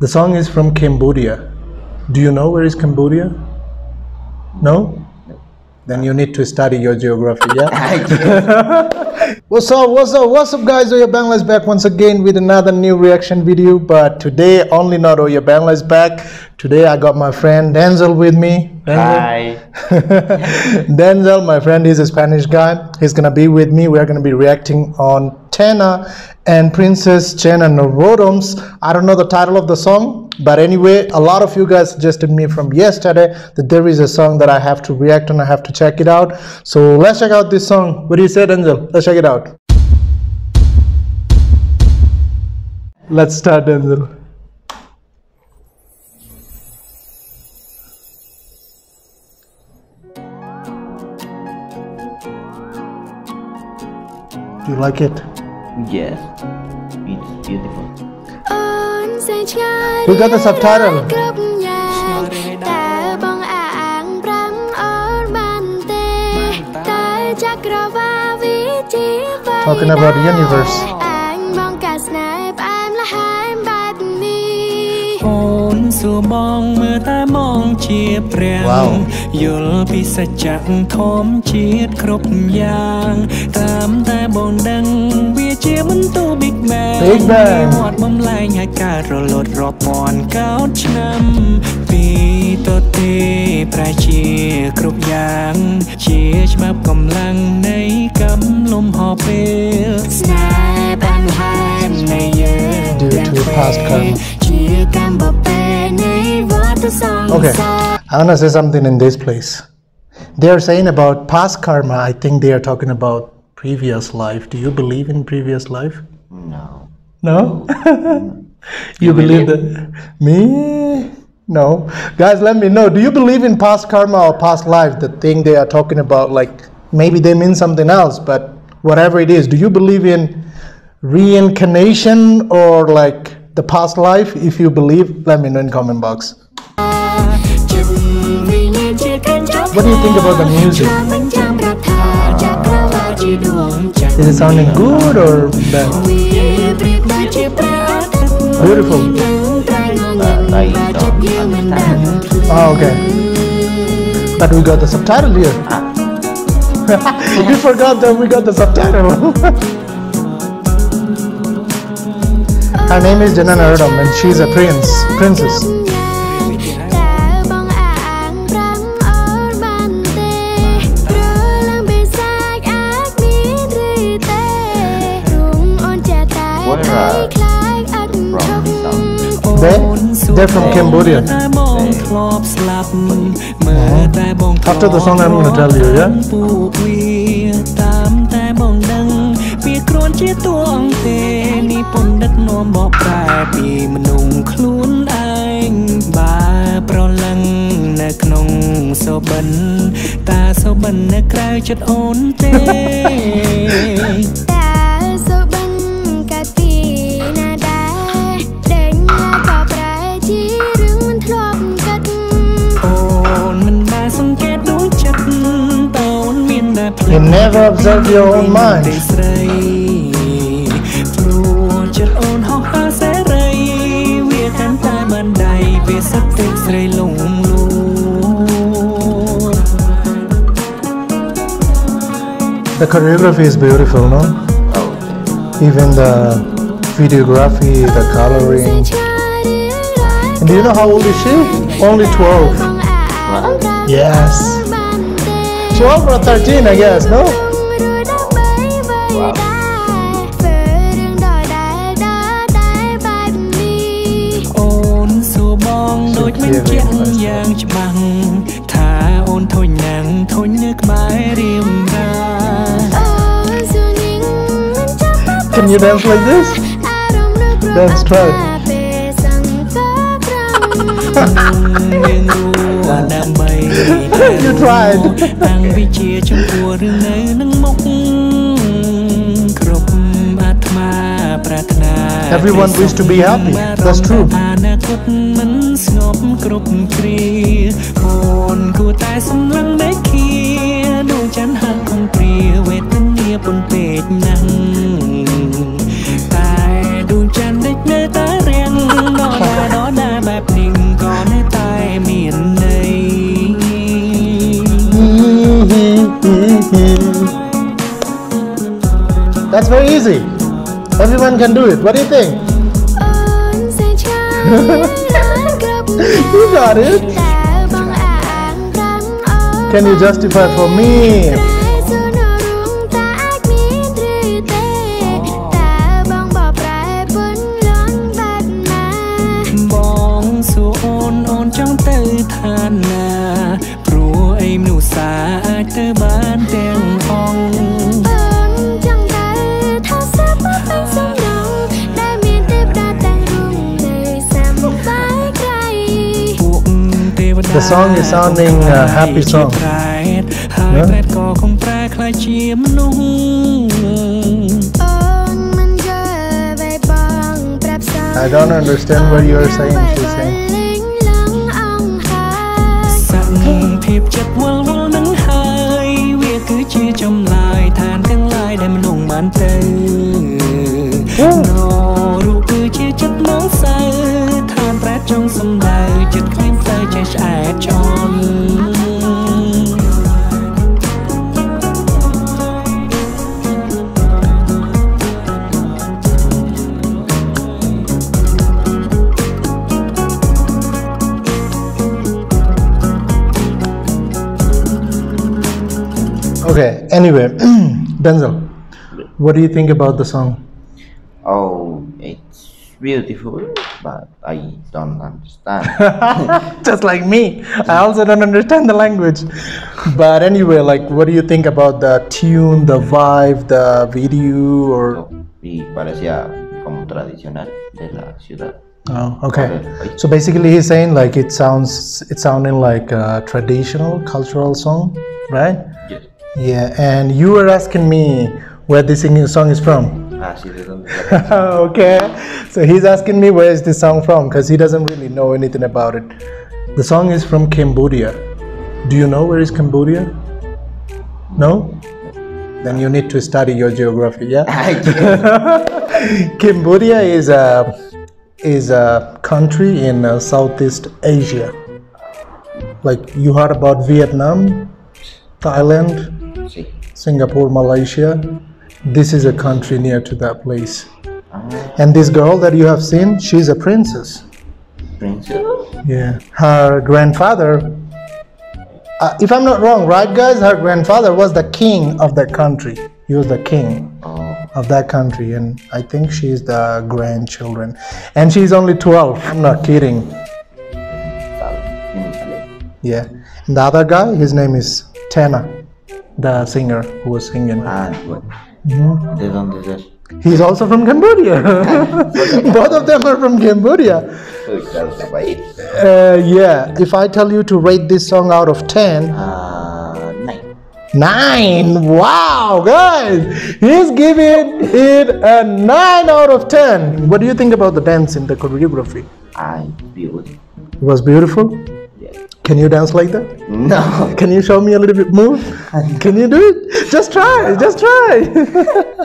The song is from Cambodia. Do you know where is Cambodia? No? Then you need to study your geography, yeah? What's up guys, Oya Bangla is back once again with another new reaction video, but today only not Oya Bangla is back. Today I got my friend Denzel with me. Denzel. Hi. Denzel, my friend, is a Spanish guy. He's gonna be with me. We're gonna be reacting on Tena and Princess Norodom's. I don't know the title of the song, but anyway, a lot of you guys suggested me from yesterday that there is a song that I have to react on. I have to check it out. So let's check out this song. What do you say, Denzel? Let's check it out. Let's start, Denzel. You like it? Yes, it's beautiful. We got the subtitle. Talking about the universe. Wow. Big Bang. Okay, I want to say something in this place. They are saying about past karma. I think they are talking about previous life. Do you believe in previous life? No. No? You believe that? Me? No. Guys, let me know. Do you believe in past karma or past life? The thing they are talking about, like, maybe they mean something else, but whatever it is, do you believe in reincarnation or like the past life? If you believe, let me know in the comment box. What do you think about the music? Is it sounding good or bad? Beautiful. Oh, okay. But we got the subtitle here. You forgot that we got the subtitle. Her name is Norodom Jenna and she's a princess. They're from Cambodia. After the song, I'm gonna tell you, yeah? You never observe your own mind. The choreography is beautiful, no? Even the videography, the coloring. And do you know how old is she? Only 12. Yes. 12 or 13, I guess, no? Wow. Can you dance like this? Dance, try. You tried. Everyone wishes to be happy. That's true. easy. Everyone can do it. What do you think? You got it. Can you justify for me? The song is sounding a happy song. Yeah? I don't understand what you're saying. She's saying. Okay, anyway, Denzel, what do you think about the song? Oh, it's beautiful, but I don't understand. Just like me, I also don't understand the language. But anyway, like, what do you think about the tune, the vibe, the video, or? Y parecía como tradicional de la ciudad. Oh, okay. So basically, he's saying like it sounded like a traditional cultural song, right? Yes. Yeah, and you were asking me where this singing song is from. Okay, so he's asking me where is this song from, because he doesn't really know anything about it. The song is from Cambodia. Do you know where is Cambodia? No? Then you need to study your geography, yeah? Cambodia is a country in Southeast Asia. Like, you heard about Vietnam, Thailand, Singapore, Malaysia. This is a country near to that place. And this girl that you have seen, she's a princess. Princess? Yeah. Her grandfather, if I'm not wrong, right guys, her grandfather was the king of that country. He was the king of that country, and I think she's the grandchildren. And she's only 12, I'm not kidding. Yeah. And the other guy, his name is Tena, the singer who was singing. He's also from Cambodia. Both of them are from Cambodia. Yeah, if I tell you to rate this song out of 10, 9. Wow, guys, he's giving it a 9 out of 10. What do you think about the dance in the choreography? Beautiful. It was beautiful. Can you dance like that? No. Can you show me a little bit move? Can you do it? Just try, just try.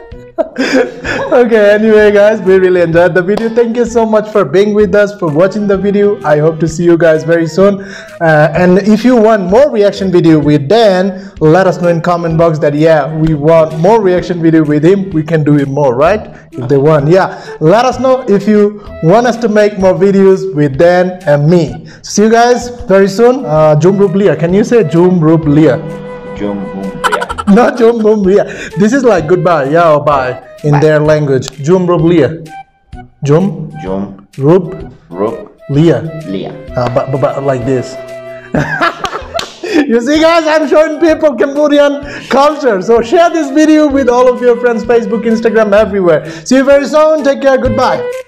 Okay, anyway guys, we really enjoyed the video. Thank you so much for being with us, for watching the video. I hope to see you guys very soon. And if you want more reaction video with Dan, let us know in comment box that yeah, we want more reaction video with him. We can do it more, right? If they want, yeah. Let us know if you want us to make more videos with Dan and me. See you guys very soon. Chum Reap Lea. Can you say Chum Reap Lea? Chum Reap Lea. Not Chum Reap Lea. This is like goodbye, yeah, or bye in bye. Their language. Chum Reap Lea. Chum Reap Lea. Lea. But like this. You see guys, I'm showing people Cambodian culture. So share this video with all of your friends, Facebook, Instagram, everywhere. See you very soon. Take care. Goodbye.